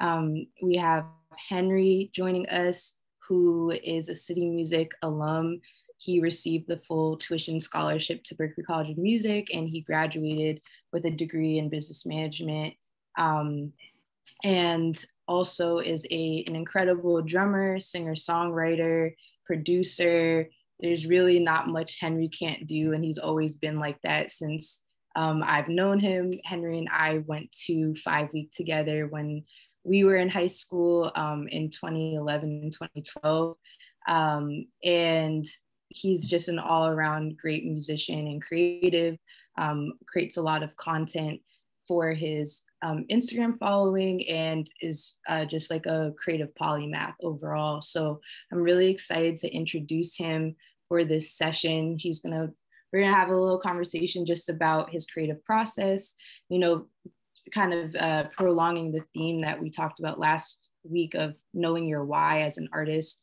We have Henry joining us, who is a City Music alum. He received the full tuition scholarship to Berklee College of Music, and he graduated with a degree in business management, and also is an incredible drummer, singer-songwriter, producer. There's really not much Henry can't do, and he's always been like that since I've known him. Henry and I went to 5 Week together when we were in high school in 2011 and 2012. And he's just an all-around great musician and creative, creates a lot of content for his Instagram following, and is just like a creative polymath overall. So I'm really excited to introduce him for this session. We're gonna have a little conversation just about his creative process, you know, kind of prolonging the theme that we talked about last week of knowing your why as an artist,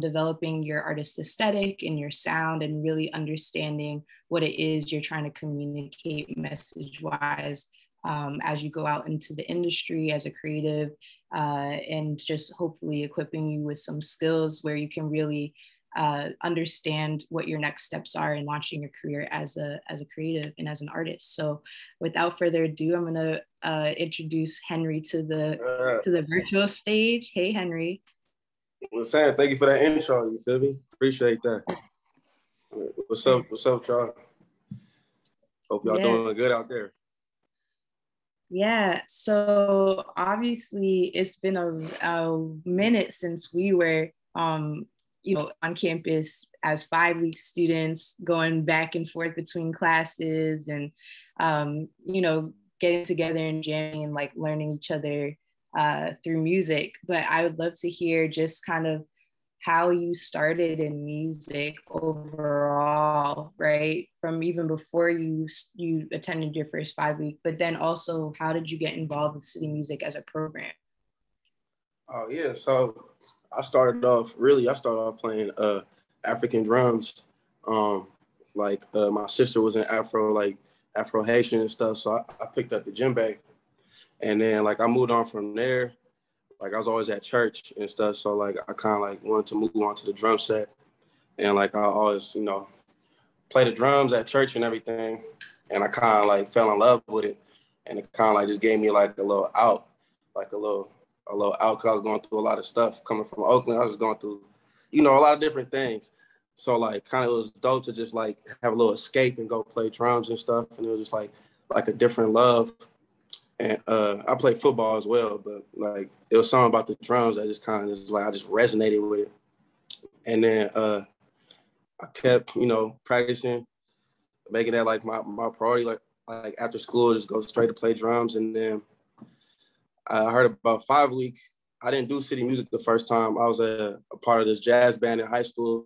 developing your artist aesthetic and your sound, and really understanding what it is you're trying to communicate message-wise as you go out into the industry as a creative, and just hopefully equipping you with some skills where you can really understand what your next steps are in launching your career as a creative and as an artist. So without further ado, I'm gonna introduce Henry to the virtual stage. Hey, Henry. What's up? Thank you for that intro, you feel me? Appreciate that. What's up, y'all? Hope y'all doing good out there. Yeah, so obviously it's been a minute since we were you know, on campus as 5 week students, going back and forth between classes, and you know, getting together and jamming and like learning each other through music. But I would love to hear just kind of how you started in music overall, right? From even before you attended your first 5 week, but then also how did you get involved with City Music as a program? Oh yeah, so I started off playing African drums. My sister was in Afro-Haitian and stuff. So I picked up the djembe. And then I moved on from there. I was always at church and stuff. So I kind of wanted to move on to the drum set. And I always, you know, play the drums at church and everything. And I kind of fell in love with it. And it kind of just gave me a little out, because I was going through a lot of stuff coming from Oakland. I was going through, you know, a lot of different things. So kind of it was dope to just have a little escape and go play drums and stuff. And it was just like a different love. And I played football as well, but it was something about the drums that just kind of I just resonated with it. And then I kept, you know, practicing, making that my priority. Like after school, just go straight to play drums. And then I heard about 5 Week. I didn't do City Music the first time. I was a part of this jazz band in high school,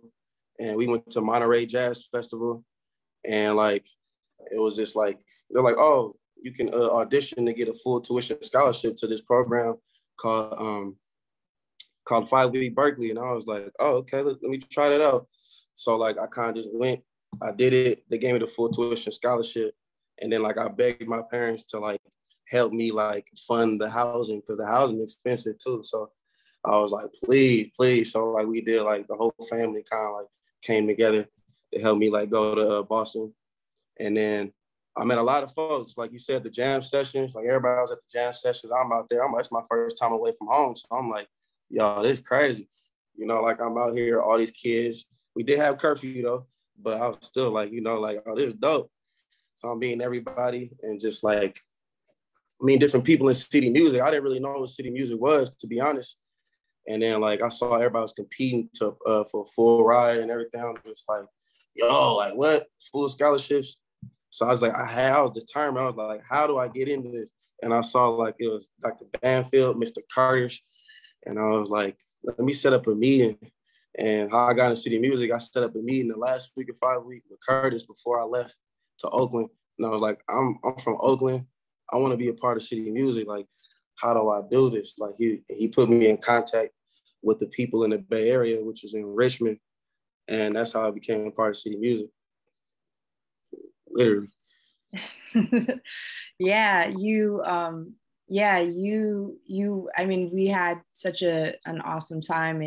and we went to Monterey Jazz Festival. And it was just they're oh, you can audition to get a full tuition scholarship to this program called 5 Week Berklee. And I was oh, okay, let me try that out. So I kind of just went, I did it. They gave me the full tuition scholarship. And then I begged my parents to help me fund the housing, because the housing is expensive too. So I was please, please. So we did the whole family kind of came together to help me go to Boston. And then I met a lot of folks. Like you said, the jam sessions, everybody was at the jam sessions. I'm out there. It's my first time away from home. So I'm yo, this is crazy. You know, I'm out here, all these kids. We did have curfew though, but I was still you know, oh, this is dope. So I'm meeting everybody and just different people in City Music. I didn't really know what City Music was, to be honest. And then I saw everybody was competing for a full ride and everything. I'm just yo, what? Full scholarships. So I was I was determined. I was how do I get into this? And I saw it was Dr. Banfield, Mr. Curtis. And I was let me set up a meeting. And how I got into City Music, I set up a meeting the last week of 5 Week with Curtis before I left to Oakland. And I was I'm from Oakland. I want to be a part of City Music. How do I do this? He put me in contact with the people in the Bay Area, which is in Richmond. And that's how I became a part of City Music. Literally. Yeah, you yeah, you I mean, we had such an awesome time,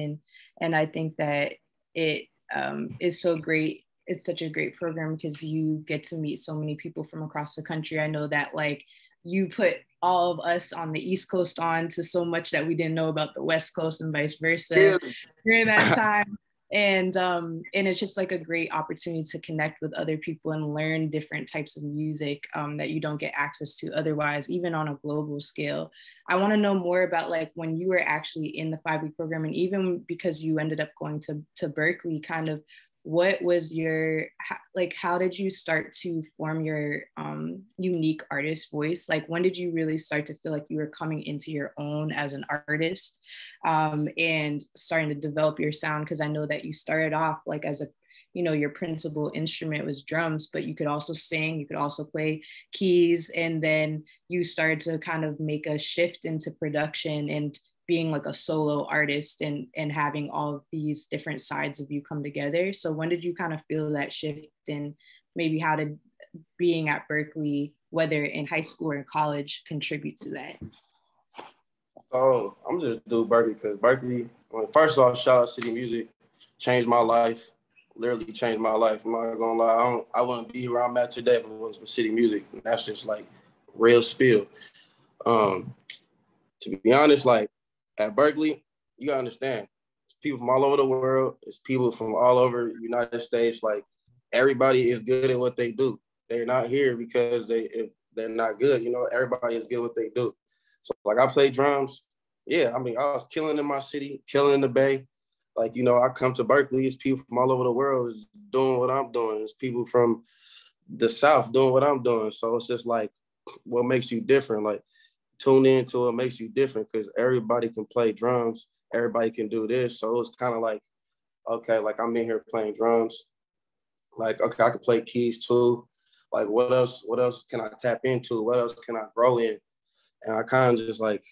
and I think that it is so great. It's such a great program because you get to meet so many people from across the country. I know that, like, you put all of us on the East Coast on to so much that we didn't know about the West Coast and vice versa during that time. And it's just like a great opportunity to connect with other people and learn different types of music that you don't get access to otherwise, even on a global scale. I want to know more about, like, when you were actually in the 5-week program, and even because you ended up going to Berklee, kind of what was your, like, how did you start to form your unique artist voice? Like, when did you really start to feel like you were coming into your own as an artist and starting to develop your sound? Because I know that you started off, like, as a, you know, your principal instrument was drums, but you could also sing, you could also play keys. And then you started to kind of make a shift into production and being like a solo artist and having all of these different sides of you come together. So when did you kind of feel that shift, and maybe how did being at Berklee, whether in high school or in college, contribute to that? So I'm just doing Berklee because Berklee, well, first off, shout out City Music, changed my life, literally changed my life. I'm not gonna lie, I wouldn't be where I'm at today if it wasn't for City Music. And that's just like real spill. To be honest, like, at Berklee, you gotta understand, it's people from all over the world. It's people from all over the United States. Like, everybody is good at what they do. They're not here because if they're not good. You know, everybody is good at what they do. So, like, I play drums. Yeah, I mean, I was killing in my city, killing in the Bay. Like, you know, I come to Berklee, it's people from all over the world is doing what I'm doing. It's people from the South doing what I'm doing. So it's just like, what makes you different? Like, tune in to what makes you different, because everybody can play drums, everybody can do this. So it's kind of like, okay, like, I'm in here playing drums. Like, okay, I can play keys too. Like, what else can I tap into? What else can I grow in? And I kind of just, like,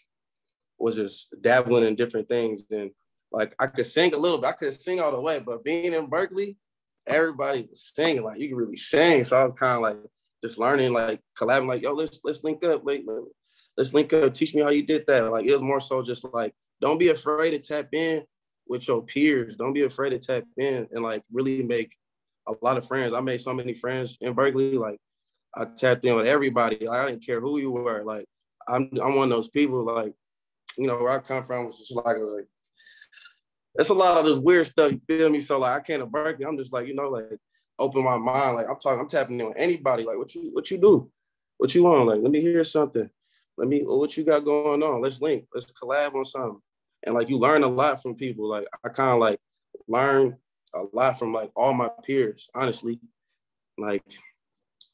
was just dabbling in different things. And, like, I could sing a little bit, I could sing all the way, but being in Berklee, everybody was singing, like, you can really sing. So I was kind of like, just learning, like, collabing, like, yo, let's link up, like, let's link up, teach me how you did that. Like, it was more so just like, don't be afraid to tap in with your peers. Don't be afraid to tap in and, like, really make a lot of friends. I made so many friends in Berklee. Like, I tapped in with everybody. Like, I didn't care who you were. Like, I'm one of those people, like, you know, where I come from, was just like, I was like, that's a lot of this weird stuff, you feel me? So, like, I came to Berklee, I'm just like, you know, like, open my mind. Like, I'm tapping in with anybody. Like, what you do? What you want? Like, let me hear something. What you got going on? Let's link. Let's collab on something. And, like, you learn a lot from people. Like, I kind of, like, learn a lot from, like, all my peers, honestly, like,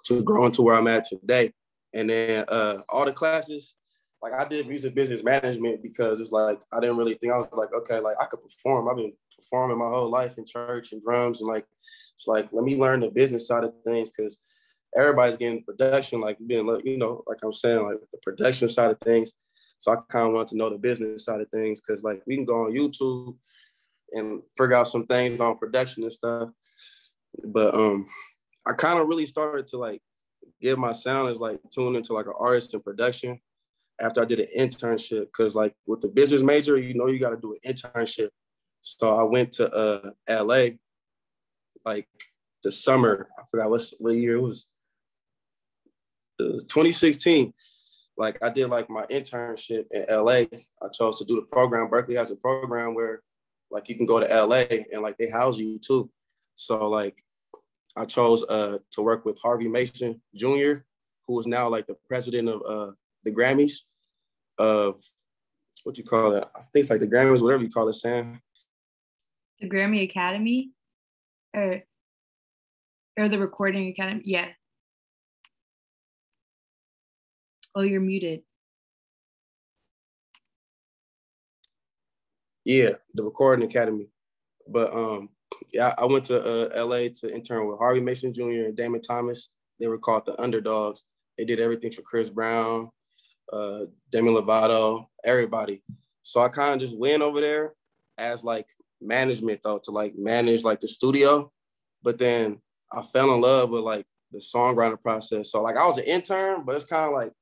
to grow into where I'm at today. And then all the classes, like, I did music business management because it's like, I didn't really think, I was like, okay, like, I could perform. I've been performing my whole life in church and drums. And, like, it's like, let me learn the business side of things, because everybody's getting production, like, being, you know, like I'm saying, like, the production side of things. So I kind of want to know the business side of things, because, like, we can go on YouTube and figure out some things on production and stuff. But I kind of really started to, like, give my sound as, like, tune into, like, an artist in production after I did an internship, because, like, with the business major, you know, you got to do an internship. So I went to LA, like, the summer. I forgot what year it was. It was 2016. Like, I did, like, my internship in LA. I chose to do the program. Berklee has a program where, like, you can go to LA and, like, they house you too. So, like, I chose to work with Harvey Mason Jr., who is now, like, the president of the Grammys, of what you call it? I think it's like the Grammys, whatever you call it, Sam. The Grammy Academy, or the Recording Academy, yeah. Oh, you're muted. Yeah, the Recording Academy. But yeah, I went to LA to intern with Harvey Mason Jr. and Damon Thomas. They were called the Underdogs. They did everything for Chris Brown, Demi Lovato, everybody. So I kind of just went over there as, like, management, though, to, like, manage, like, the studio. But then I fell in love with, like, the songwriting process. So, like, I was an intern, but it's kind of like,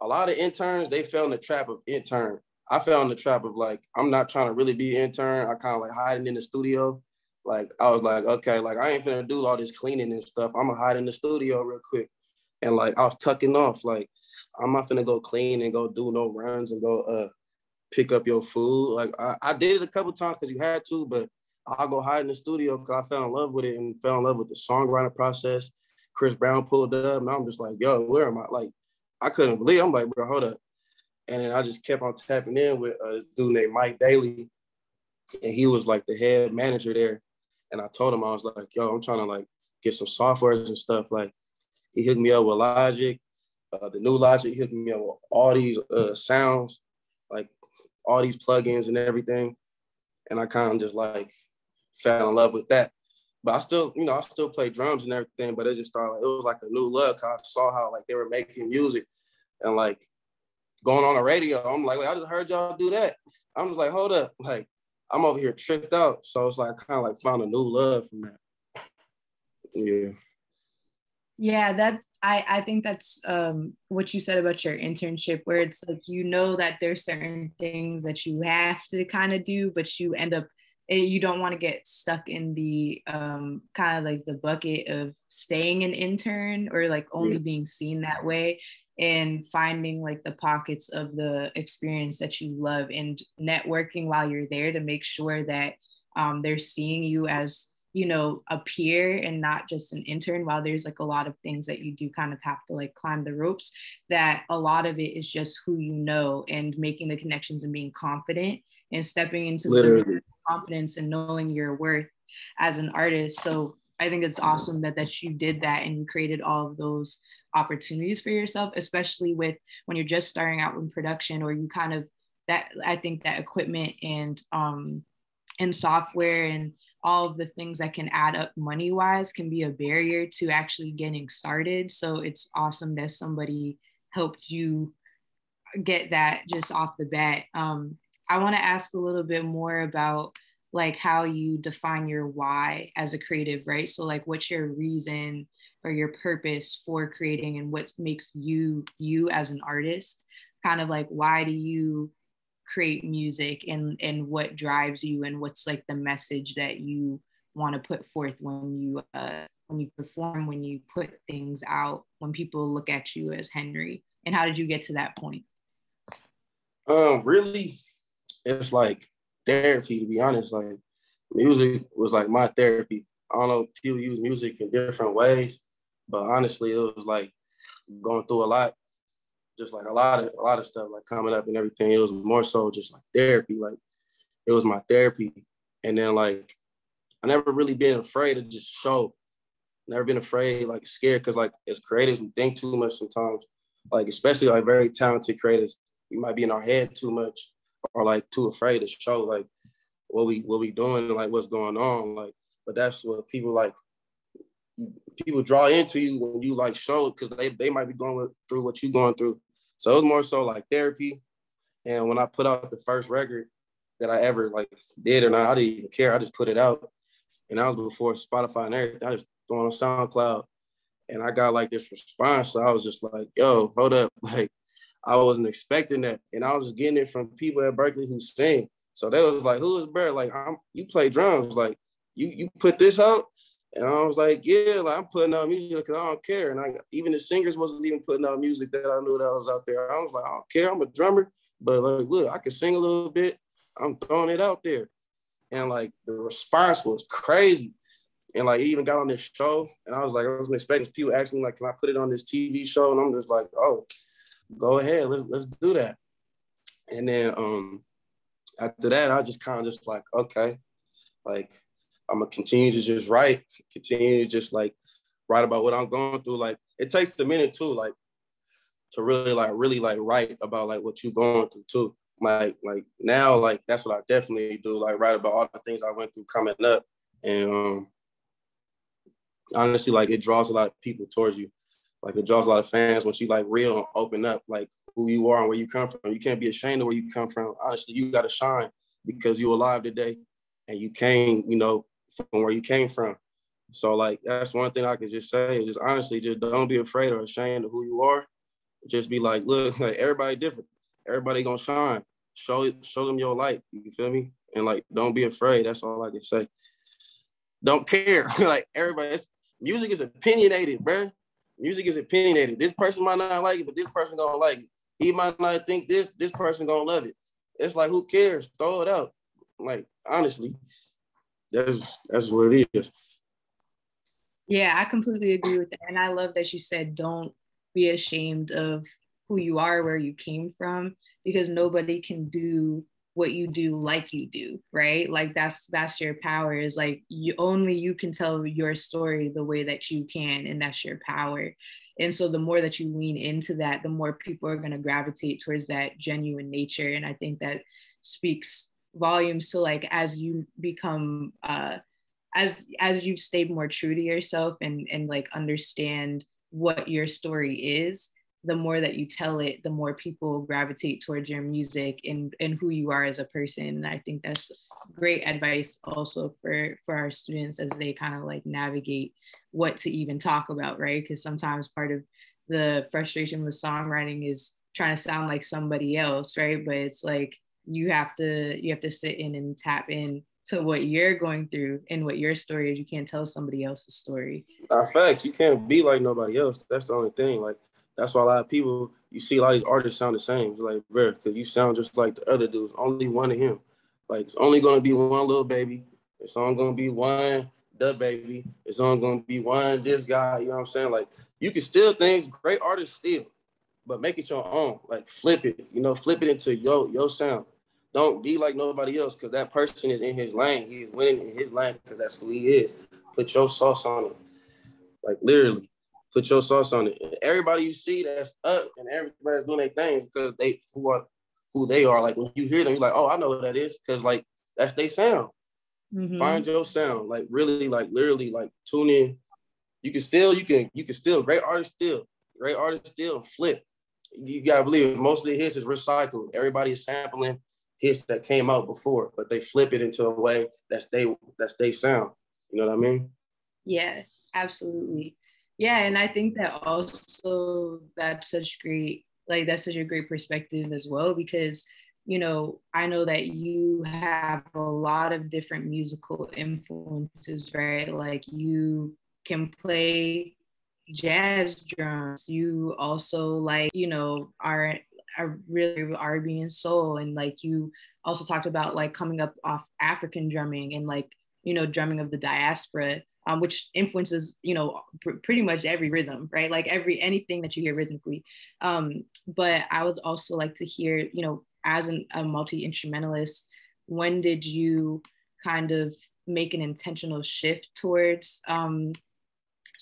a lot of interns, they fell in the trap of intern. I fell in the trap of like, I'm not trying to really be an intern. I kind of like hiding in the studio. Like, I was like, okay, like I ain't finna do all this cleaning and stuff. I'm gonna hide in the studio real quick. And like, I was tucking off. Like, I'm not finna go clean and go do no runs and go pick up your food. Like, I did it a couple times because you had to, but I'll go hide in the studio because I fell in love with it and fell in love with the songwriting process. Chris Brown pulled up and I'm just like, yo, where am I? Like, I couldn't believe it. I'm like, bro, hold up. And then I just kept on tapping in with this dude named Mike Daly. And he was like the head manager there. And I told him, I was like, yo, I'm trying to like get some softwares and stuff. Like, he hooked me up with Logic, the new Logic. He hooked me up with all these sounds, like all these plugins and everything. And I kind of just like fell in love with that. But I still, you know, I still play drums and everything, but it just started, it was like a new love. I saw how like they were making music and like going on the radio. I'm like, I just heard y'all do that. I'm just like, hold up. Like, I'm over here tripped out. So it's like, I kind of like found a new love from that. Yeah. Yeah, that's, I think that's what you said about your internship, where it's like, you know that there's certain things that you have to kind of do, but you end up, you don't want to get stuck in the kind of like the bucket of staying an intern or like only being seen that way, and finding like the pockets of the experience that you love and networking while you're there to make sure that they're seeing you as, you know, a peer and not just an intern, while there's like a lot of things that you do kind of have to like climb the ropes, that a lot of it is just who you know and making the connections and being confident and stepping into the confidence and knowing your worth as an artist. So I think it's awesome that, you did that and created all of those opportunities for yourself, especially with when you're just starting out in production, or you kind of that, I think that equipment and software and all of the things that can add up money-wise can be a barrier to actually getting started. So it's awesome that somebody helped you get that just off the bat. I want to ask a little bit more about like how you define your why as a creative, right? So like, what's your reason or your purpose for creating, and what makes you, you as an artist? Kind of like, why do you create music, and what drives you, and what's like the message that you want to put forth when you perform, when you put things out, when people look at you as Henry? And how did you get to that point? Really, it's like therapy, to be honest. Like, music was like my therapy. I don't know, people use music in different ways, but honestly, it was like going through a lot. Just like a lot of stuff like coming up and everything. It was more so just like therapy. Like, it was my therapy. And then like, I never really been afraid to just show. Never been afraid, like scared, because like as creators, we think too much sometimes. Like, especially like very talented creators, we might be in our head too much, or like too afraid to show like what we doing and like what's going on. Like, but that's what people like. People draw into you when you like show, because they might be going through what you're going through. So it was more so like therapy. And when I put out the first record that I ever like did, and I didn't even care, I just put it out. And that was before Spotify and everything. I just threw on SoundCloud, and I got like this response. So I was just like, yo, hold up. Like, I wasn't expecting that. And I was just getting it from people at Berklee who sing. So they was like, who is Bird? Like, you play drums. Like, you put this out? And I was like, yeah, like I'm putting out music because I don't care. And even the singers wasn't even putting out music that I knew that was out there. I was like, I don't care, I'm a drummer, but like, look, I can sing a little bit. I'm throwing it out there. And like, the response was crazy. And like, it even got on this show. And I was like, I wasn't expecting people asking me like, can I put it on this TV show? And I'm just like, oh, go ahead, let's do that. And then after that, I just kind of just like, okay, like, I'm gonna continue to just write, continue to just like write about what I'm going through. Like, it takes a minute too, like to really write about like what you're going through too. Like now, like that's what I definitely do, like write about all the things I went through coming up. And honestly, like it draws a lot of people towards you. Like it draws a lot of fans once you like real and open up like who you are and where you come from. You can't be ashamed of where you come from. Honestly, you gotta shine because you're alive today and you came, you know, from where you came from. So like, that's one thing I could just say is just honestly, just don't be afraid or ashamed of who you are. just be like, look, like everybody different. Everybody gonna shine. Show them your light. You feel me? And like, don't be afraid. That's all I can say. Don't care. Like everybody, music is opinionated, bro. Music is opinionated. This person might not like it, but this person gonna like it. He might not think this. This person gonna love it. It's like, who cares? Throw it out. Like, honestly, that's what it is. Yeah, I completely agree with that. And I love that you said, don't be ashamed of who you are, where you came from, because nobody can do what you do like you do, right? Like that's your power, is like only you can tell your story the way that you can, and that's your power. And so the more that you lean into that, the more people are going to gravitate towards that genuine nature. And I think that speaks volumes to, like, as you become as you've stayed more true to yourself and like understand what your story is, the more that you tell it, the more people gravitate towards your music and who you are as a person. And I think that's great advice also for our students as they kind of like navigate what to even talk about, right? Because sometimes part of the frustration with songwriting is trying to sound like somebody else, right? But it's like, you have to sit in and tap in to what you're going through and what your story is. You can't tell somebody else's story. Facts, you can't be like nobody else. That's the only thing. Like, that's why a lot of people, you see a lot of these artists sound the same. It's like, bro, because you sound just like the other dudes, only one of him. Like, it's only going to be one Lil Baby. It's only going to be one Da Baby. It's only going to be one this guy, you know what I'm saying? Like, you can steal things, great artists steal, but make it your own. Like, flip it, you know, flip it into your sound. Don't be like nobody else, because that person is in his lane. He's winning in his lane because that's who he is. Put your sauce on it. Like, literally. Put your sauce on it. And everybody you see that's up and everybody's doing their thing because they who they are. Like, when you hear them, you're like, oh, I know what that is, because like that's their sound. Mm-hmm. Find your sound. Like, really, like, literally, like, tune in. You can still great artists still flip. You gotta believe it. Most of the hits is recycled. Everybody is sampling hits that came out before, but they flip it into a way that's they sound. You know what I mean? Yes, absolutely. Yeah, and I think that also that's such a great perspective as well, because, you know, I know that you have a lot of different musical influences, right? Like, you can play jazz drums. You also, like, you know, are really R&B and soul. And like, you also talked about like coming up off African drumming and like, you know, drumming of the diaspora. Which influences, you know, pretty much every rhythm, right? Like anything that you hear rhythmically. But I would also like to hear, you know, as a multi-instrumentalist, when did you kind of make an intentional shift towards like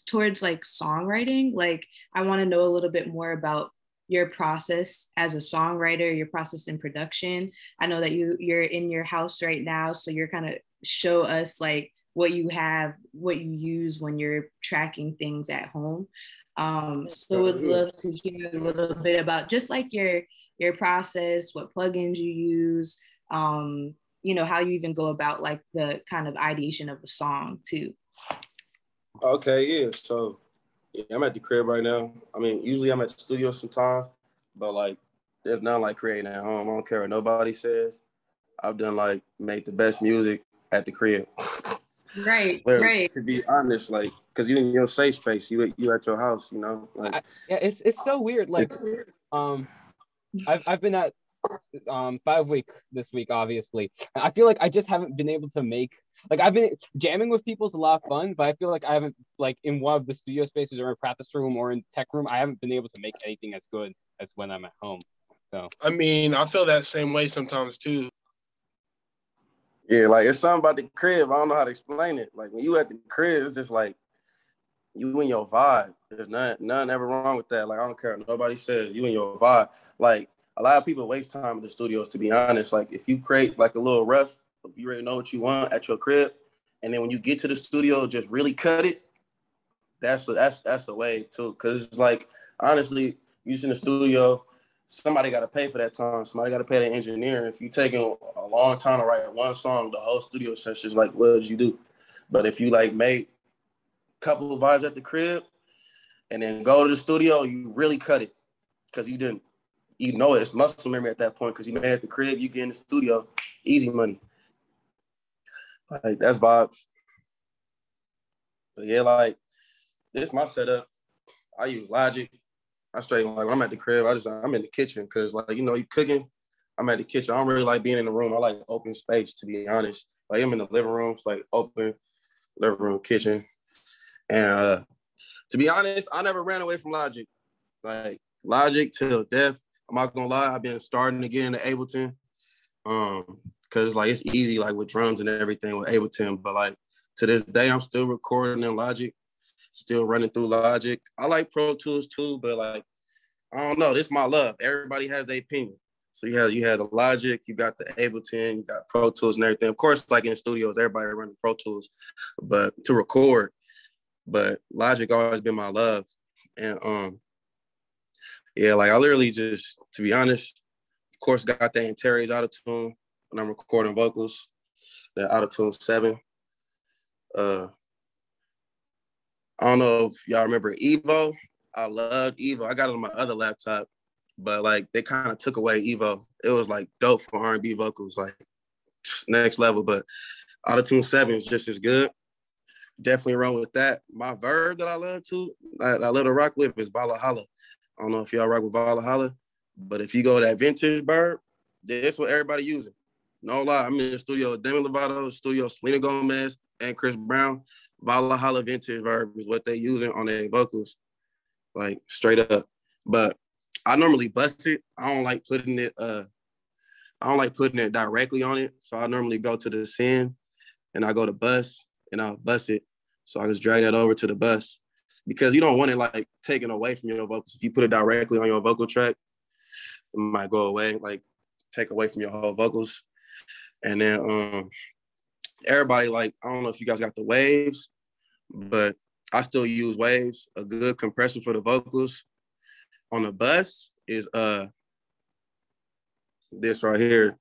songwriting? Like, I want to know a little bit more about your process as a songwriter, your process in production. I know that you're in your house right now, so you're kind of show us like what you have, what you use when you're tracking things at home. So would love to hear a little bit about just like your process, what plugins you use, you know, how you even go about like the kind of ideation of a song too. Okay, yeah. So yeah, I'm at the crib right now. I mean, usually I'm at the studio sometimes, but like there's nothing like creating at home. I don't care what nobody says. I've done like made the best music at the crib. Right, but right. To be honest, like, cause you in your safe space, you at your house, you know. Like, yeah, it's so weird. Like, I've been at 5 week this week, obviously. I feel like I just haven't been able to make, like, I've been jamming with people's a lot of fun, but I feel like I haven't, like, in one of the studio spaces or in practice room or in tech room, I haven't been able to make anything as good as when I'm at home. So I mean, I feel that same way sometimes too. Yeah, like, it's something about the crib. I don't know how to explain it. Like, when you at the crib, it's just like, you in your vibe. There's nothing ever wrong with that. Like, I don't care what nobody says, you in your vibe. Like, a lot of people waste time in the studios, to be honest. Like, if you create, like, a little rough, if you already know what you want at your crib, and then when you get to the studio, just really cut it, that's a way, too. Because, it's like, honestly, you in the studio, somebody got to pay for that time. Somebody got to pay the engineer. If you taking a long time to write one song, the whole studio session is like, what did you do? But if you like make a couple of vibes at the crib and then go to the studio, you really cut it. because you didn't, you know, it's muscle memory at that point, because you made at the crib, you get in the studio, easy money. Like, that's vibes. But yeah, like, this my setup. I use Logic. I straight, like, when I'm at the crib, I'm in the kitchen, because, like, you know, you cooking, I'm at the kitchen. I don't really like being in the room. I like open space, to be honest. Like, I'm in the living room, it's like open, living room, kitchen. And to be honest, I never ran away from Logic. Like, Logic till death. I'm not gonna lie, I've been starting to get into Ableton. Cause like it's easy, like with drums and everything with Ableton. But like to this day, I'm still recording in Logic, still running through Logic. I like Pro Tools too, but like, I don't know, this is my love. Everybody has their opinion. So you had the Logic, you got the Ableton, you got Pro Tools and everything. Of course, like in the studios, everybody running Pro Tools, but to record. But Logic always been my love. And yeah, like I literally just, to be honest, of course got the Antares AutoTune when I'm recording vocals, the AutoTune 7. I don't know if y'all remember Evo. I loved Evo. I got it on my other laptop, but like they kind of took away Evo. It was like dope for R&B vocals, like next level, but AutoTune 7 is just as good. Definitely wrong with that. My verb that I love too, I love to rock with is Valhalla. I don't know if y'all rock with Valhalla, but if you go to that vintage verb, that's what everybody using. No lie, I'm in the studio with Demi Lovato, studio Selena Gomez, and Chris Brown. Valhalla vintage verb is what they using on their vocals, like straight up. But I normally bust it. I don't like putting it directly on it. So I normally go to the send, and I go to bust, and I'll bust it. So I just drag that over to the bus, because you don't want it like taken away from your vocals. If you put it directly on your vocal track, it might go away, like take away from your whole vocals. And then everybody, like, I don't know if you guys got the Waves, but I still use Waves. A good compressor for the vocals on the bus is this right here.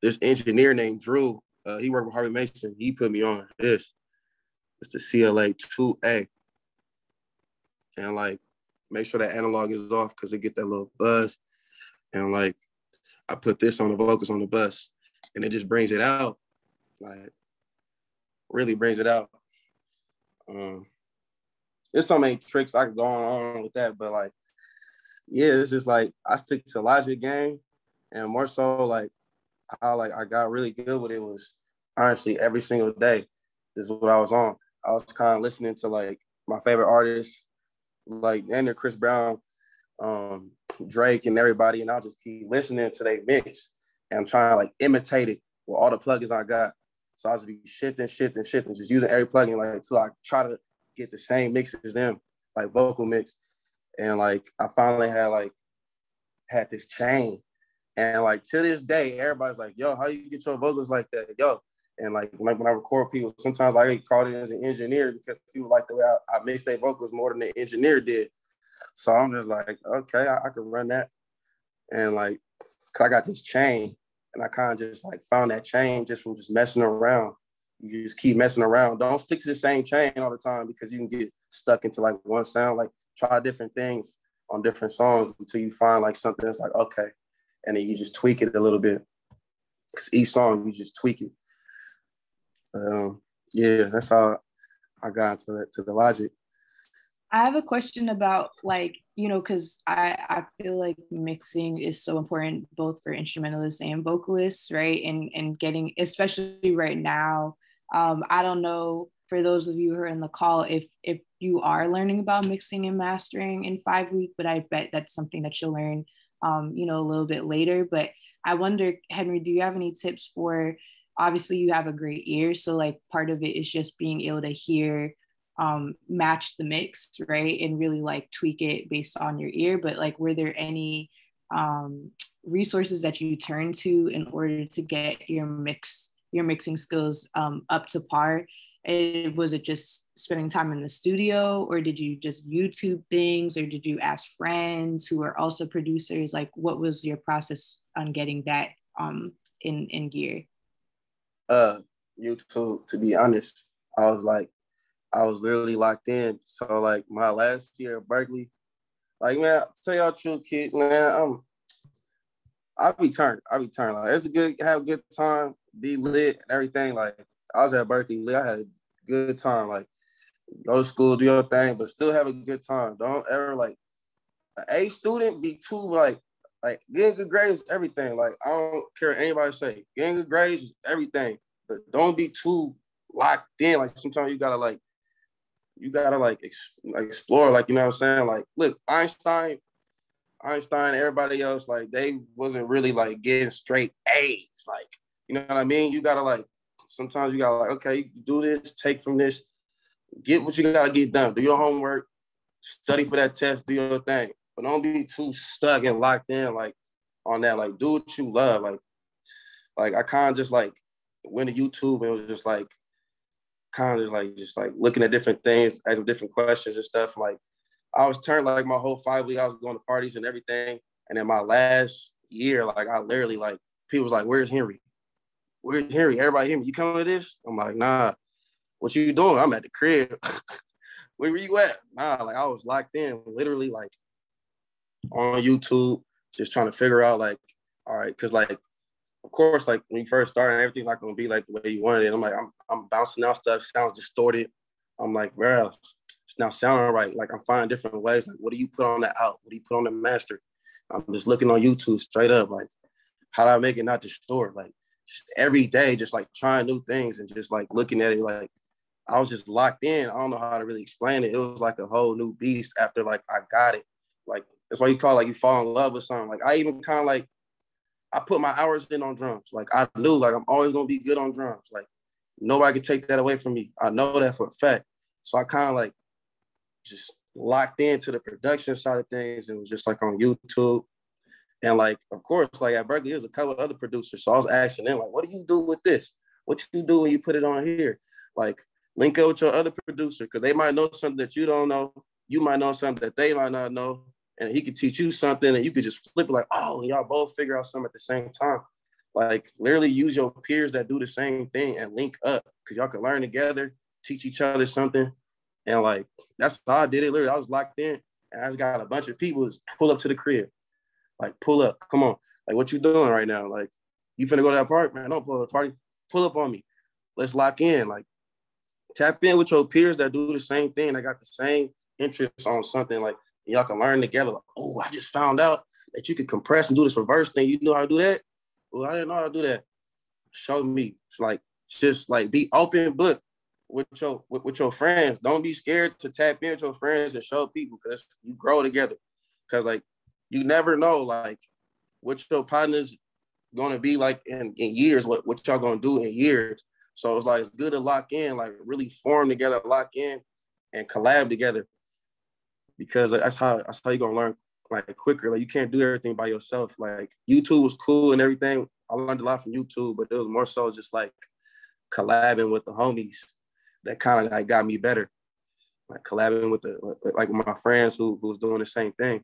This engineer named Drew, he worked with Harvey Mason. He put me on this. It's the CLA-2A. And like, make sure that analog is off because it get that little buzz. And like, I put this on the vocals on the bus, and it just brings it out. Like, really brings it out. There's so many tricks I could go on with that, but like, yeah, it's just like, I stick to Logic game, and more so like, how like I got really good with it was honestly every single day. This is what I was on. I was kind of listening to like my favorite artists, like and Chris Brown, Drake, and everybody, and I'll just keep listening to their mix and trying to like imitate it with all the plugins I got. So I'll just be shifting, just using every plugin like until I try to get the same mix as them, like vocal mix. And like I finally had this chain. And like to this day, everybody's like, yo, how you get your vocals like that? Yo. And like when I record people, sometimes I get called in as an engineer because people like the way I mix their vocals more than the engineer did. So I'm just like, okay, I can run that. And like, cause I got this chain, and I kind of just like found that chain just from just messing around. You just keep messing around. Don't stick to the same chain all the time because you can get stuck into like one sound. Like try different things on different songs until you find like something that's like, okay. And then you just tweak it a little bit. Cause each song, you just tweak it. Yeah, that's how I got into that, to the Logic. I have a question about like, you know, cause I feel like mixing is so important both for instrumentalists and vocalists, right? And getting, especially right now, I don't know, for those of you who are in the call, if you are learning about mixing and mastering in 5 weeks, but I bet that's something that you'll learn you know, a little bit later. But I wonder, Henry, do you have any tips for, obviously you have a great ear, so like part of it is just being able to hear, match the mix, right? And really like tweak it based on your ear. But like, were there any resources that you turned to in order to get your mixing skills up to par? Was it just spending time in the studio, or did you just YouTube things, or did you ask friends who are also producers? Like, what was your process on getting that in gear? YouTube, to be honest. I was literally locked in. So like my last year at Berklee, Like, man, I'll tell y'all true, kid, man, I be turned. Like, it's a good, have a good time, be lit and everything. Like, I was at Berklee, I had a good time. Like, go to school, do your thing, but still have a good time. Don't ever, like, an A student be too, like, getting good grades is everything. Like, I don't care what anybody say. Getting good grades is everything. But don't be too locked in. Like, sometimes you gotta explore, like, you know what I'm saying? Like, look, Einstein, everybody else, like, they wasn't really, like, getting straight A's. Like, you know what I mean? You gotta, like, sometimes you gotta, like, okay, do this, take from this, get what you gotta get done. Do your homework, study for that test, do your thing. But don't be too stuck and locked in, like, on that. Like, do what you love. Like I kind of just, like, went to YouTube and it was just, like, kind of just like looking at different things, asking different questions and stuff. Like, I was turned, like, my whole 5 weeks, I was going to parties and everything. And then my last year, like, I literally, like, people was like, where's Henry? Where's Henry? Everybody hear me. You coming to this? I'm like, nah. What you doing? I'm at the crib. Where were you at? Nah, like, I was locked in, literally, like, on YouTube, just trying to figure out, like, all right, because, like, of course, like, when you first start, everything's not gonna be like the way you wanted it. I'm like, I'm bouncing out stuff, sounds distorted. I'm like, bro, it's not sounding right. Like, I'm finding different ways. Like, what do you put on the out? What do you put on the master? I'm just looking on YouTube straight up, like, how do I make it not distort? Like, just every day, just, like, trying new things and just, like, looking at it, like, I was just locked in. I don't know how to really explain it. It was like a whole new beast after, like, I got it. Like, that's why you call it, like, you fall in love with something. Like, I even kind of, like, I put my hours in on drums. Like, I knew, like, I'm always going to be good on drums. Like, nobody could take that away from me. I know that for a fact. So I kind of, like, just locked into the production side of things. It was just, like, on YouTube. And, like, of course, like, at Berklee, there's a couple of other producers. So I was asking them, like, what do you do with this? What you do when you put it on here? Like, link up with your other producer, because they might know something that you don't know. You might know something that they might not know. And he could teach you something, and you could just flip it like, oh, and y'all both figure out something at the same time. Like, literally use your peers that do the same thing and link up, because y'all can learn together, teach each other something. And, like, that's how I did it. Literally, I was locked in, and I just got a bunch of people just pull up to the crib. Like, pull up. Come on. Like, what you doing right now? Like, you finna go to that party? Man, don't pull up to the party. Pull up on me. Let's lock in. Like, tap in with your peers that do the same thing, that got the same interest on something. Like, y'all can learn together. Like, oh, I just found out that you could compress and do this reverse thing. You know how to do that? Well, I didn't know how to do that. Show me. It's like, just, like, be open book with your friends. Don't be scared to tap in with your friends and show people, because you grow together. Because, like, you never know, like, what your partner's going to be like in years, what y'all going to do in years. So it's, like, it's good to lock in, like, really form together, lock in, and collab together. Because that's how you're gonna learn, like, quicker. Like, you can't do everything by yourself. Like, YouTube was cool and everything. I learned a lot from YouTube, but it was more so just, like, collabing with the homies that kind of, like, got me better. Like, collabing with my friends who was doing the same thing,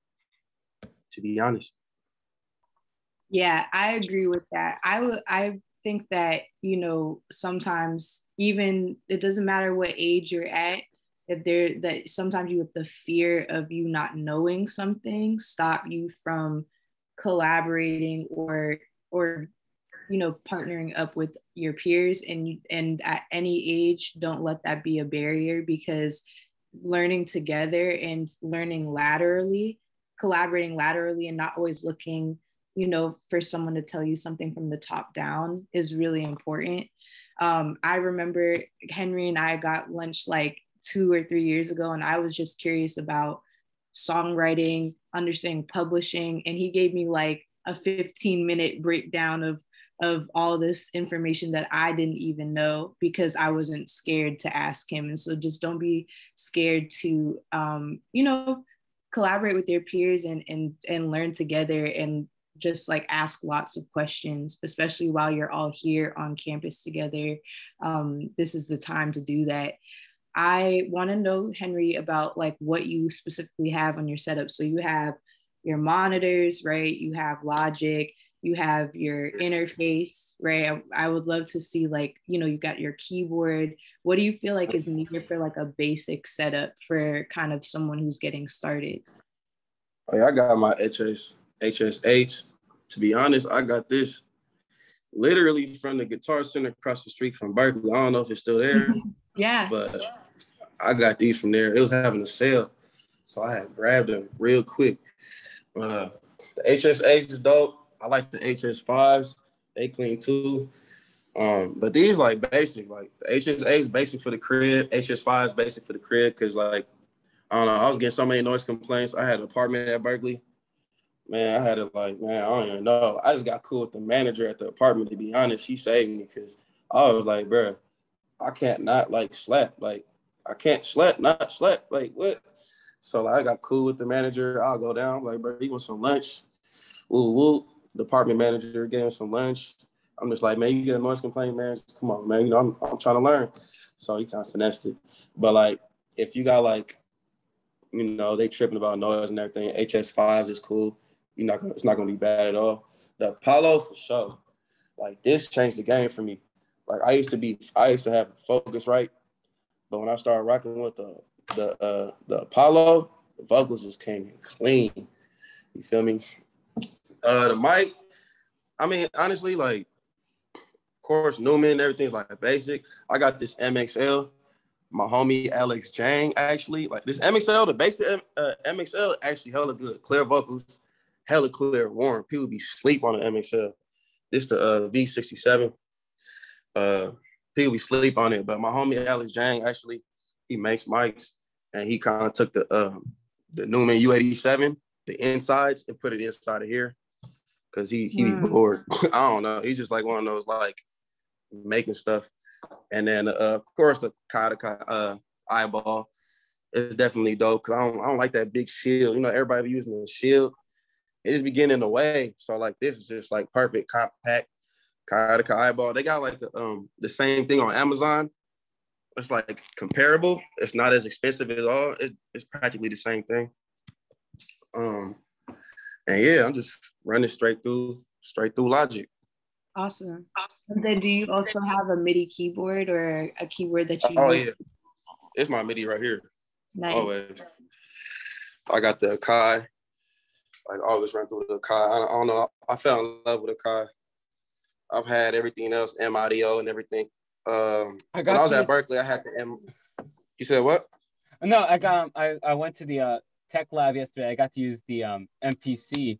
to be honest. Yeah, I agree with that. I think that, you know, sometimes, even it doesn't matter what age you're at, that sometimes the fear of you not knowing something stop you from collaborating or you know, partnering up with your peers. And at any age, don't let that be a barrier, because learning together and learning laterally, collaborating laterally, and not always looking, you know, for someone to tell you something from the top down is really important. I remember Henry and I got lunch, like, 2 or 3 years ago, and I was just curious about songwriting, understanding publishing, and he gave me, like, a 15-minute breakdown of all this information that I didn't even know, because I wasn't scared to ask him. And so just don't be scared to, you know, collaborate with your peers and learn together, and just, like, ask lots of questions, especially while you're all here on campus together. This is the time to do that. I want to know, Henry, about, like, what you specifically have on your setup. So you have your monitors, right? You have Logic, you have your interface, right? I would love to see, like, you know, you've got your keyboard. What do you feel like is needed for, like, a basic setup for kind of someone who's getting started? Oh yeah, I got my HS8. To be honest, I got this literally from the Guitar Center across the street from Berklee. I don't know if it's still there. Yeah. But I got these from there. It was having a sale, so I had grabbed them real quick. The HS8 is dope. I like the HS5s. They clean too. But these like basic. Like the HS8 is basic for the crib. HS5 is basic for the crib because like, I don't know, I was getting so many noise complaints. I had an apartment at Berklee. Man, I had it like, man, I don't even know. I just got cool with the manager at the apartment, to be honest. She saved me because I was like, bro, I can't not like slap. Like, I can't slap, not slap. Like, what? So like, I got cool with the manager. I'll go down. I'm like, bro, you want some lunch? Woo, woo. The apartment manager gave him some lunch. I'm just like, man, you get a noise complaint, man. Come on, man. You know, I'm trying to learn. So he kind of finessed it. But like, if you got like, you know, they tripping about noise and everything, HS5s is cool. You're not gonna, it's not going to be bad at all. The Apollo, for sure. Like, this changed the game for me. Like, I used to have focus right, but when I started rocking with the Apollo, the vocals just came in clean. You feel me? The mic, I mean, honestly, like, of course, Newman, everything's like basic. I got this MXL. My homie Alex Jang, actually, like this MXL, the basic MXL actually hella good. Clear vocals, hella clear, warm. People be sleep on the MXL. This the V67. People be sleep on it. But my homie Alex Jang, actually, he makes mics, and he kind of took the Newman U87, the insides, and put it inside of here, cause he be bored. I don't know. He's just like one of those like making stuff. And then, of course, the Kaiotic eyeball is definitely dope because I don't like that big shield. You know, everybody be using the shield. It just be getting in the way. So, like, this is just, like, perfect, compact Kaiotic eyeball. They got, like, the same thing on Amazon. It's, like, comparable. It's not as expensive at all. It's practically the same thing. And, yeah, I'm just running straight through Logic. Awesome. And then do you also have a MIDI keyboard or a keyboard that you use? Yeah. It's my MIDI right here. Nice. Always. I got the Akai. Like, I always run through the Akai. I don't know. I fell in love with Akai. I've had everything else, M audio and everything. When I was at Berklee, I had the M. You said what? No, I went to the tech lab yesterday. I got to use the MPC.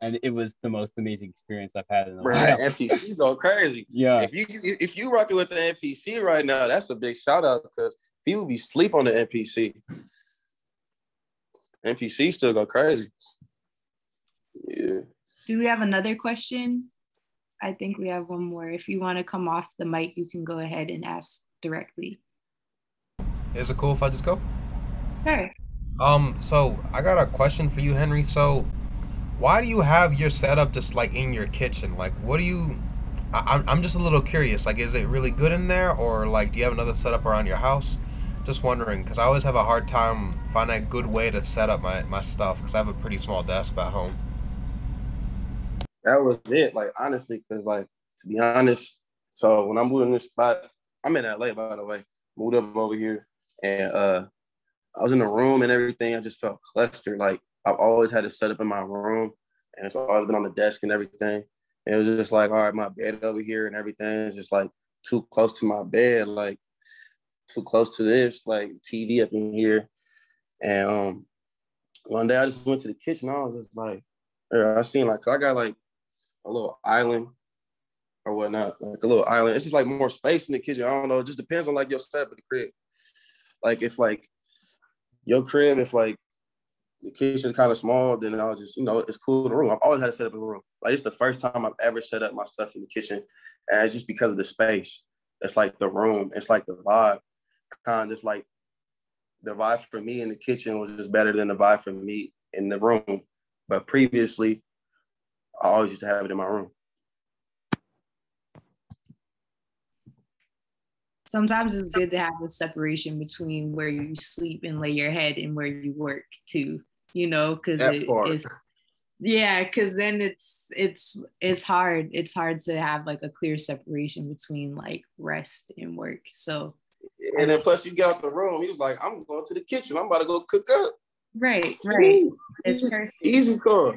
And it was the most amazing experience I've had in the world. MPC go crazy. Yeah. If you rocking with the MPC right now, that's a big shout out because people be sleep on the MPC. MPC still go crazy. Yeah. Do we have another question? I think we have one more. If you want to come off the mic, you can go ahead and ask directly. Is it cool if I just go? Sure. So I got a question for you, Henry. So, why do you have your setup just like in your kitchen? Like, what do you, I'm just a little curious. Like, is it really good in there? Or like, do you have another setup around your house? Just wondering, because I always have a hard time finding a good way to set up my stuff because I have a pretty small desk at home. That was it, like, honestly, because like, to be honest, so when I moved in this spot, I'm in LA, by the way, moved up over here, and I was in the room and everything. I just felt clustered. Like, I've always had it set up in my room, and it's always been on the desk and everything. And it was just like, all right, my bed over here and everything is just like too close to my bed, like too close to this, like TV up in here. And one day I just went to the kitchen. I was just like, I seen like, cause I got like a little island or whatnot, like a little island. It's just like more space in the kitchen. I don't know. It just depends on like your setup of the crib. Like if like your crib, if like the kitchen's kind of small, then I'll just, you know, it's cool in the room. I've always had to set up in the room. Like, it's the first time I've ever set up my stuff in the kitchen. And it's just because of the space. It's like the room. It's like the vibe. Kind of just like the vibe for me in the kitchen was just better than the vibe for me in the room. But previously, I always used to have it in my room. Sometimes it's good to have the separation between where you sleep and lay your head and where you work too, you know, because because then it's hard. It's hard to have like a clear separation between like rest and work. So, and then plus you get out the room, he was like, I'm going to the kitchen. I'm about to go cook up. Right. It's perfect. Easy call.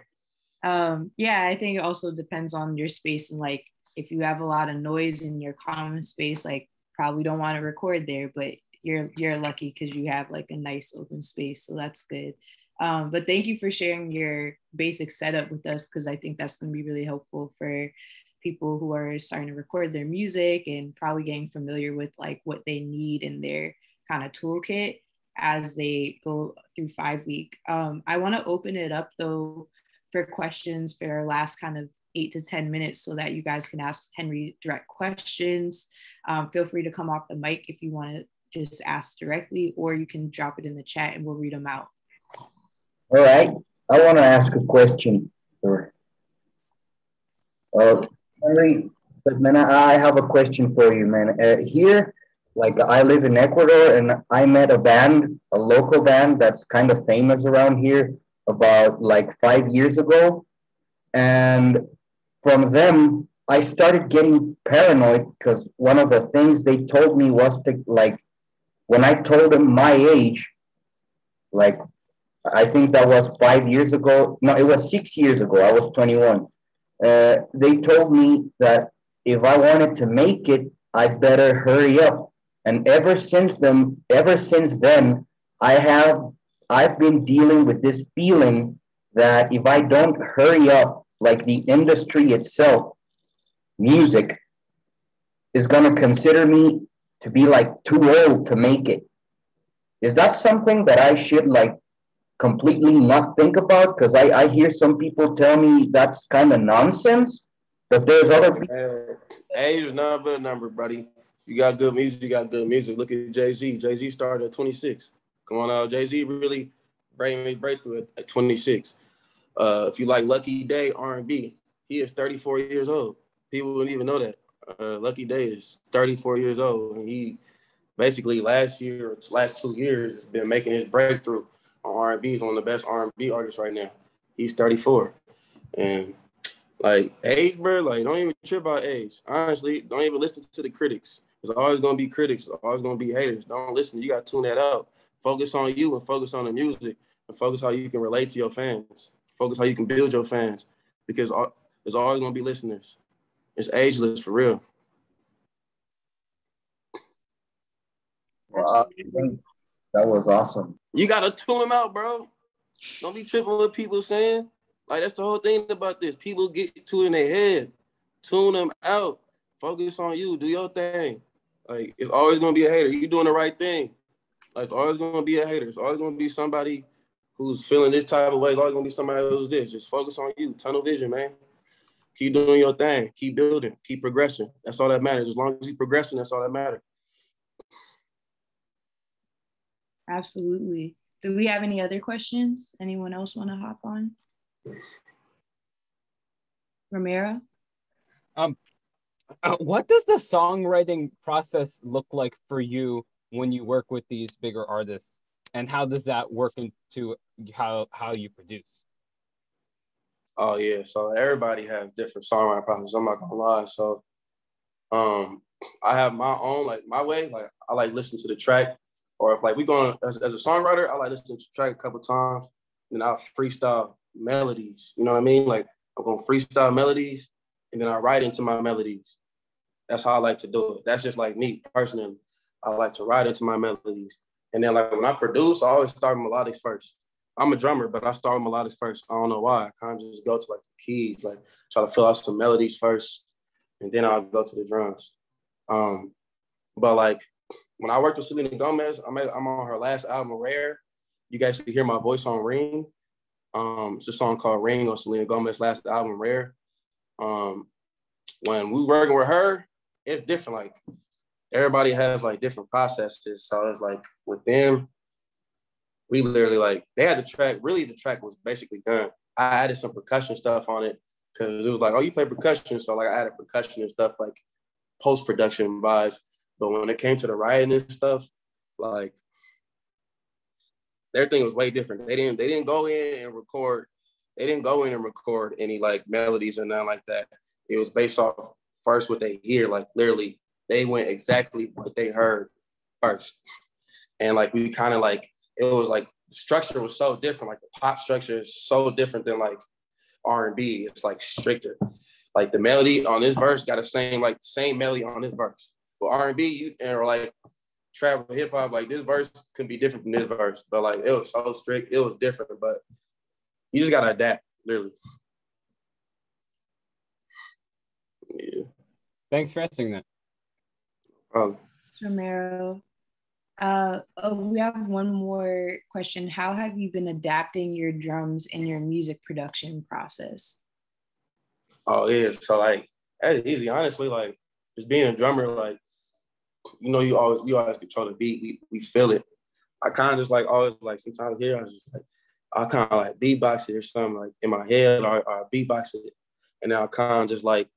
Yeah, I think it also depends on your space, and like if you have a lot of noise in your common space, like probably don't want to record there, but you're lucky because you have like a nice open space, so that's good. But thank you for sharing your basic setup with us, because I think that's going to be really helpful for people who are starting to record their music and probably getting familiar with like what they need in their kind of toolkit as they go through 5 week. I want to open it up though for questions for our last kind of 8 to 10 minutes so that you guys can ask Henry direct questions. Feel free to come off the mic if you want to just ask directly, or you can drop it in the chat and we'll read them out. All right, I want to ask a question. Sorry. Henry, but man, I have a question for you, man. Here, like I live in Ecuador, and I met a band, a local band that's kind of famous around here about like 5 years ago. And from them, I started getting paranoid because one of the things they told me was to, like, when I told them my age, like, I think that was 5 years ago. No, it was 6 years ago. I was 21. They told me that if I wanted to make it, I'd better hurry up. And ever since then, I've been dealing with this feeling that if I don't hurry up, like the industry itself, music, is gonna consider me to be like too old to make it. Is that something that I should like completely not think about? Because I hear some people tell me that's kind of nonsense, but there's other people. Age is not but a number, buddy. You got good music, you got good music. Look at Jay-Z. Jay-Z started at 26. Come on now, Jay-Z really breakthrough at 26. If you like Lucky Day R&B, he is 34 years old. People wouldn't even know that. Lucky Day is 34 years old, and he basically last 2 years has been making his breakthrough on R&B. He's one of the best R&B artists right now. He's 34, and like age, bro, like don't even trip about age. Honestly, don't even listen to the critics. There's always gonna be critics. There's always gonna be haters. Don't listen. You gotta tune that out. Focus on you and focus on the music and focus how you can relate to your fans. Focus how you can build your fans, because there's always going to be listeners. It's ageless for real. Wow, that was awesome. You got to tune them out, bro. Don't be tripping with people saying. Like, that's the whole thing about this. People get to in their head. Tune them out. Focus on you. Do your thing. Like, it's always going to be a hater. You're doing the right thing. Like, it's always going to be a hater. It's always going to be somebody who's feeling this type of way. It's always going to be somebody who's this. Just focus on you. Tunnel vision, man. Keep doing your thing. Keep building. Keep progressing. That's all that matters. As long as you're progressing, that's all that matters. Absolutely. Do we have any other questions? Anyone else want to hop on? Romero? What does the songwriting process look like for you when you work with these bigger artists, and how does that work into how you produce? Oh yeah, so everybody has different songwriting processes, I'm not gonna lie. So I have my own, like my way, like I like listen to the track, or if like we going as a songwriter, I like listen to the track a couple times, then I'll freestyle melodies, you know what I mean? Like I'm gonna freestyle melodies and then I write into my melodies. That's how I like to do it. That's just like me personally. I like to write into my melodies. And then like when I produce, I always start melodics first. I'm a drummer, but I start melodics first. I don't know why. I kind of just go to like the keys, like try to fill out some melodies first, and then I'll go to the drums. But like when I worked with Selena Gomez, I'm on her last album, Rare. You guys can hear my voice on Ring. It's a song called Ring on Selena Gomez's last album, Rare. When we working with her, it's different. Like, everybody has like different processes. So it's like with them, we literally like, they had the track, really the track was basically done. I added some percussion stuff on it because it was like, oh, you play percussion. So like I added percussion and stuff, like post-production vibes. But when it came to the writing and stuff, like their thing was way different. They didn't go in and record. They didn't go in and record any like melodies or nothing like that. It was based off first what they hear, like literally. They went exactly what they heard first. And like, we kind of like, it was like the structure was so different. Like the pop structure is so different than like R&B. It's like stricter. Like the melody on this verse got the same, like same melody on this verse. But R&B, or like trap or hip hop, like this verse could be different from this verse. But like it was so strict, it was different. But you just gotta adapt, literally. Yeah. Thanks for asking that. Romero, we have one more question. How have you been adapting your drums in your music production process? Oh yeah, so like that's easy. Honestly, like just being a drummer, like you know, we always control the beat. We feel it. I kind of just like always like sometimes here I just like I kind of like beatbox it or something like in my head or beatbox it, and then I kind of just like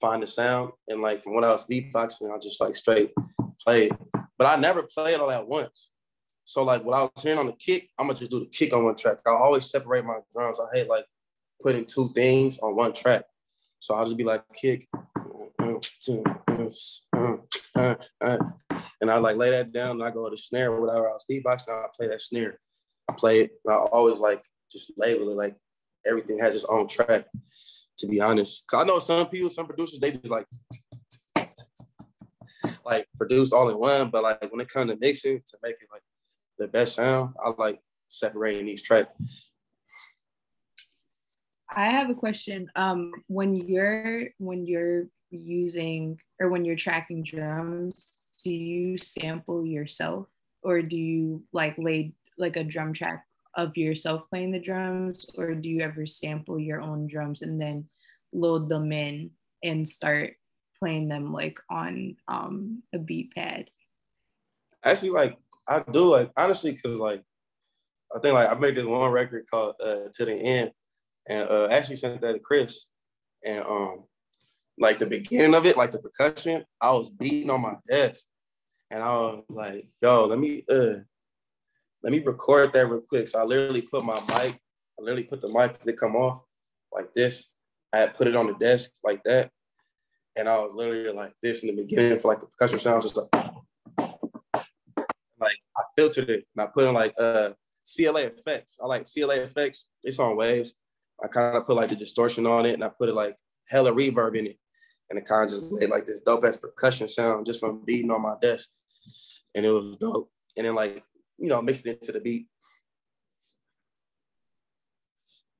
find the sound, and like from when I was beatboxing, I just like straight play it. But I never play it all at once. So like what I was hearing on the kick, I'm gonna just do the kick on one track. I always separate my drums. I hate like putting two things on one track. So I'll just be like kick, and I like lay that down and I go to the snare or whatever. I was beatboxing, I play that snare. I play it, and I always like just label it like everything has its own track. To be honest, cause I know some people, some producers, they just like produce all in one. But like when it comes to mixing to make it like the best sound, I like separating each track. I have a question. When you're using or when you're tracking drums, do you sample yourself or do you like lay like a drum track of yourself playing the drums, or do you ever sample your own drums and then load them in and start playing them like on a beat pad? Actually, like I do, like honestly, because like I think like I made this one record called To The End, and actually sent that to Chris, and like the beginning of it, like the percussion, I was beating on my desk, and I was like, yo, let me record that real quick. So I literally put my mic, I literally put the mic because it come off like this. I had put it on the desk like that. And I was literally like this in the beginning for like the percussion sounds, just like I filtered it and I put in like CLA effects. I like CLA effects, it's on Waves. I kind of put like the distortion on it and I put it like hella reverb in it. And it kind of just made like this dope ass percussion sound just from beating on my desk. And it was dope. And then like, you know, mixed it into the beat.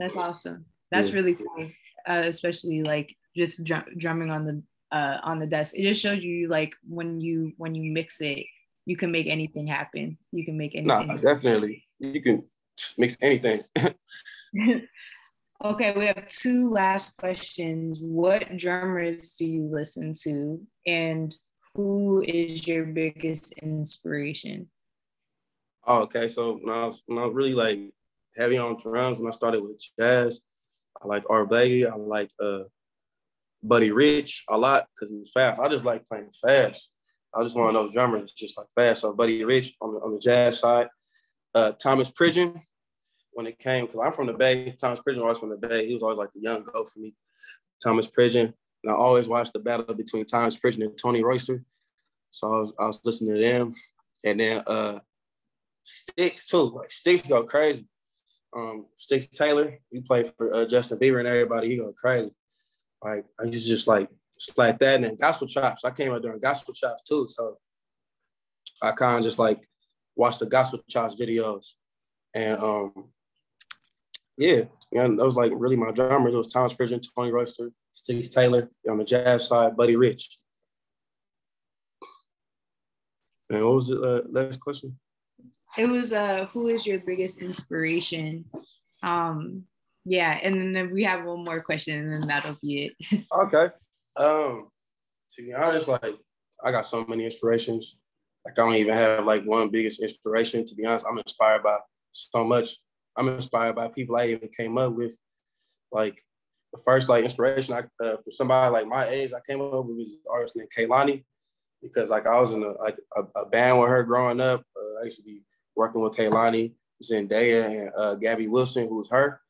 That's awesome. That's really cool, especially like just drumming on the desk. It just shows you like when you mix it, you can make anything happen. You can make anything. Nah, definitely, you can mix anything. Okay, we have two last questions. What drummers do you listen to, and who is your biggest inspiration? Oh, okay, so when I was really like heavy on drums, when I started with jazz, I liked R. Bailey, I liked Buddy Rich a lot because he was fast. I just like playing fast. I was just one of those drummers, just like fast. So Buddy Rich on the jazz side, Thomas Pridgen, when it came, because I'm from the Bay, Thomas Pridgen was from the Bay. He was always like the young goat for me, Thomas Pridgen. And I always watched the battle between Thomas Pridgen and Tony Royster. So I was listening to them. And then Sticks too, like Sticks go crazy. Sticks Taylor, he played for Justin Bieber and everybody. He go crazy. Like I used to just like that, and then gospel chops. I came out during gospel chops too, so I kind of just like watched the gospel chops videos, and yeah, that was like really my drummers. It was Thomas Pridgen, Tony Royster, Sticks Taylor on the jazz side, Buddy Rich. And what was the last question? It was who is your biggest inspiration? Yeah, and then we have one more question and then that'll be it. Okay. To be honest, like I got so many inspirations. Like I don't even have like one biggest inspiration. To be honest, I'm inspired by so much. I'm inspired by people I even came up with. Like the first like inspiration for somebody like my age I came up with was an artist named Kehlani, because like I was in a band with her growing up. I used to be working with Kehlani, Zendaya, and Gabby Wilson, who was her.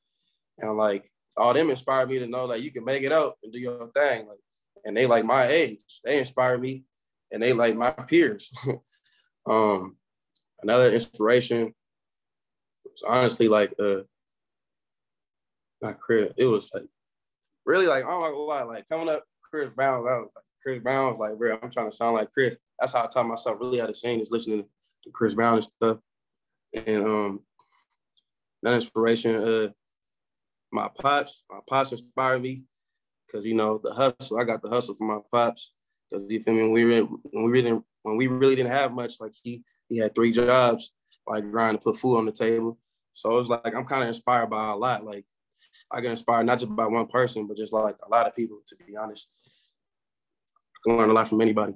And like, all them inspired me to know like you can make it out and do your thing. Like, and they like my age, they inspired me and they like my peers. Another inspiration was honestly like not Chris. It was like really like I'm not gonna lie, like coming up Chris Brown. I was like, Chris Brown was like, bro, I'm trying to sound like Chris. That's how I taught myself really how to sing, is listening to Chris Brown and stuff. And that inspiration, my pops inspired me, because you know the hustle. I got the hustle from my pops, because you feel me. When we really didn't have much, like he had 3 jobs, like grinding to put food on the table. So it was like I'm kind of inspired by a lot. Like I get inspired not just by one person, but just like a lot of people. To be honest, I can learn a lot from anybody.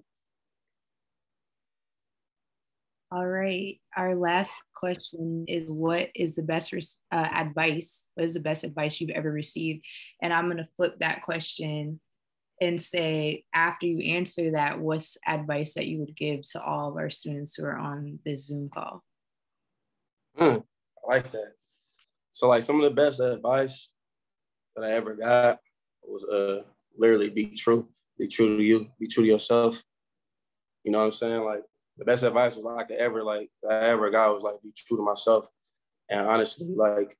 All right. Our last question is, what is the best advice you've ever received? And I'm going to flip that question and say, after you answer that, what's advice that you would give to all of our students who are on this Zoom call? I like that. So like some of the best advice that I ever got was literally be true to you, be true to yourself. You know what I'm saying? Like, the best advice I ever got was like be true to myself, and honestly like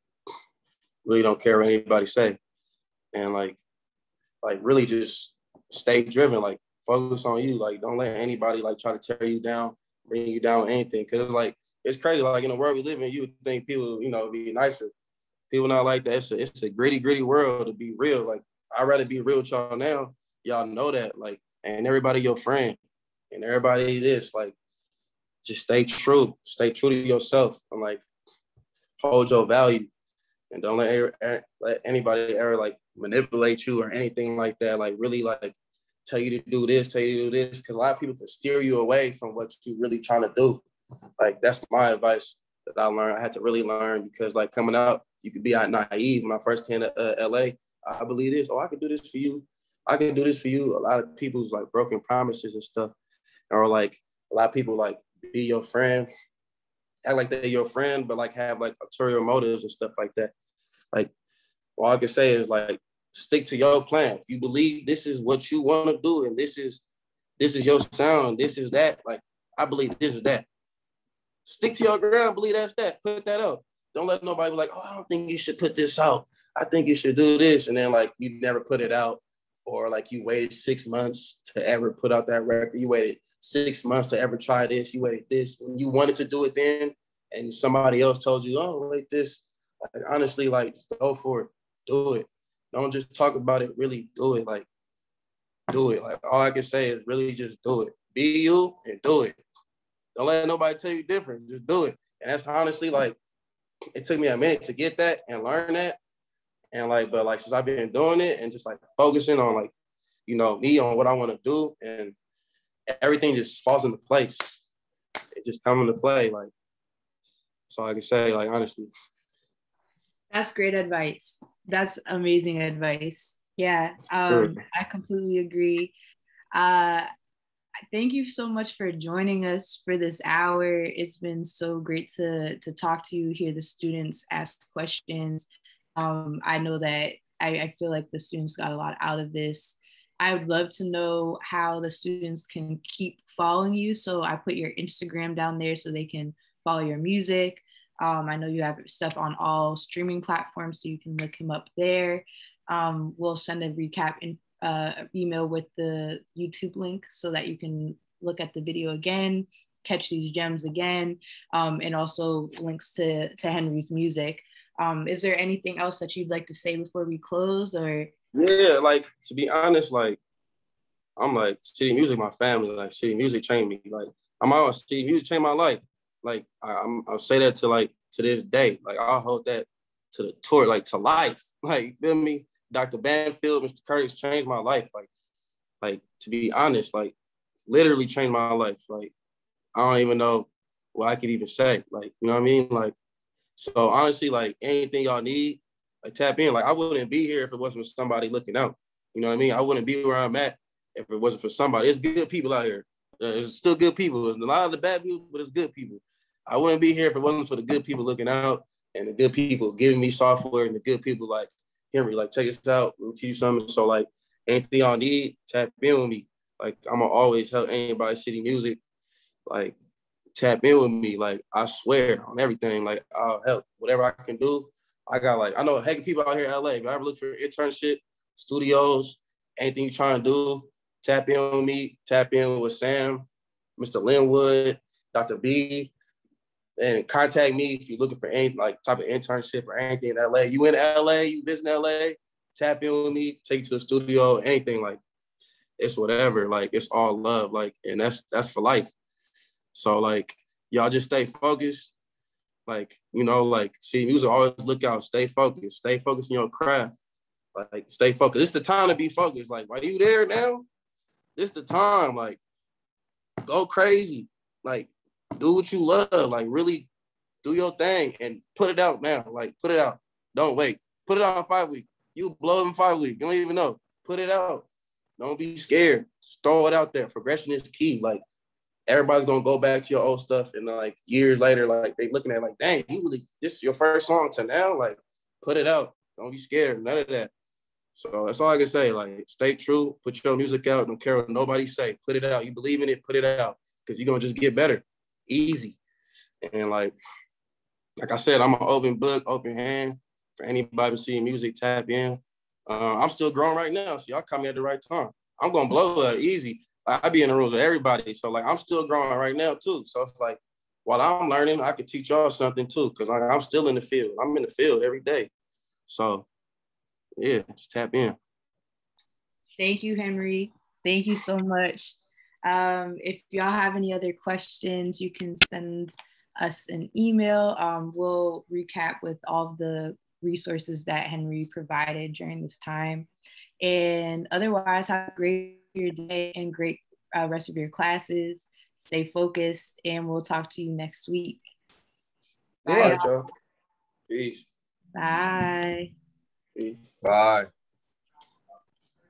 really don't care what anybody say, and like really just stay driven, like focus on you, like don't let anybody like try to tear you down, bring you down, anything, because like it's crazy, like in the world we live in, you would think people, you know, be nicer. People not like that. It's a gritty world, to be real. Like I'd rather be real with y'all now. Y'all know that, like, and everybody your friend, and everybody this, like. Just stay true to yourself, and like hold your value, and don't let anybody ever like manipulate you or anything like that. Like really like tell you to do this, because a lot of people can steer you away from what you really trying to do. Like that's my advice that I learned. I had to really learn, because like coming out, you could be naive. When I first came to LA, I believe this. Oh, I could do this for you. I can do this for you. A lot of people's like broken promises and stuff, or like a lot of people like. Be your friend, act like they're your friend, but like have like ulterior motives and stuff like that. Like, all I can say is like, stick to your plan. If you believe this is what you want to do, and this is your sound, this is that, like, I believe this is that. Stick to your ground, believe that's that, put that out. Don't let nobody be like, oh, I don't think you should put this out. I think you should do this. And then like, you never put it out, or like you waited 6 months to ever put out that record. You waited 6 months to ever try this. You waited this when you wanted to do it then, and somebody else told you, oh, wait this. Like, honestly, like, go for it. Do it. Don't just talk about it. Really do it. Like, do it. Like, all I can say is really just do it. Be you and do it. Don't let nobody tell you different. Just do it. And that's honestly, like, it took me a minute to get that and learn that. And, like, but, like, since I've been doing it and just, like, focusing on, like, you know, me, on what I want to do, and everything just falls into place. It just comes into play. Like, that's all I can say, like, honestly. That's great advice. That's amazing advice. Yeah, sure. I completely agree. Thank you so much for joining us for this hour. It's been so great to talk to you, hear the students ask questions. I know that I feel like the students got a lot out of this. I would love to know how the students can keep following you. So I put your Instagram down there so they can follow your music. I know you have stuff on all streaming platforms, so you can look him up there. We'll send a recap email with the YouTube link so that you can look at the video again, catch these gems again, and also links to Henry's music. Is there anything else that you'd like to say before we close, or? Yeah, like, to be honest, like, I'm like, city music, my family, like, city music changed me. Like, I'm always, city music changed my life. Like, I'll say that to this day. Like, I'll hold that to the tour, like, to life. Like, you feel me? Dr. Banfield, Mr. Curtis changed my life. Like, to be honest, like, literally changed my life. Like, I don't even know what I could even say. Like, you know what I mean? Like, so honestly, like, anything y'all need, like, tap in. Like, I wouldn't be here if it wasn't for somebody looking out. You know what I mean? I wouldn't be where I'm at if it wasn't for somebody. It's good people out here. There's still good people. There's a lot of the bad people, but it's good people. I wouldn't be here if it wasn't for the good people looking out, and the good people giving me software, and the good people like, Henry, like, check this out. We'll teach you something. So, like, anything y'all need, tap in with me. Like, I'm going to always help anybody, city music. Like, tap in with me. Like, I swear on everything. Like, I'll help. Whatever I can do, I got, like, I know a heck of people out here in LA. If I ever look for internship, studios, anything you're trying to do, tap in with me, tap in with Sam, Mr. Linwood, Dr. B, and contact me if you're looking for any, like, type of internship or anything in LA. You in LA, you visiting LA, tap in with me, take you to the studio, anything, like, it's whatever, like, it's all love, like, and that's for life. So, like, y'all just stay focused, like, you know, like, see, music always look out, stay focused in your craft, like, stay focused. It's the time to be focused, like, are you there now? This the time, like, go crazy, like, do what you love, like, really do your thing and put it out now, like, put it out, don't wait, put it out in 5 weeks, you blow in 5 weeks, you don't even know, put it out, don't be scared, just throw it out there, progression is key, like, everybody's gonna go back to your old stuff, and like, years later, like, they looking at it like, dang, you really, this is your first song to now, like, put it out, don't be scared, none of that. So that's all I can say, like, stay true, put your music out, don't care what nobody say, put it out, you believe in it, put it out, because you're gonna just get better, easy. And like I said, I'm an open book, open hand, for anybody to see music, tap in. I'm still growing right now, so y'all caught me at the right time. I'm gonna blow up easy. I be in the rooms with everybody, so like, I'm still growing right now too. So it's like, while I'm learning, I can teach y'all something too, because like, I'm still in the field. I'm in the field every day. So yeah, just tap in. Thank you, Henry. Thank you so much. If y'all have any other questions, you can send us an email. We'll recap with all the resources that Henry provided during this time. And otherwise, have a great your day and great rest of your classes. Stay focused, and we'll talk to you next week. Bye. All right, y'all. Peace. Bye. Bye.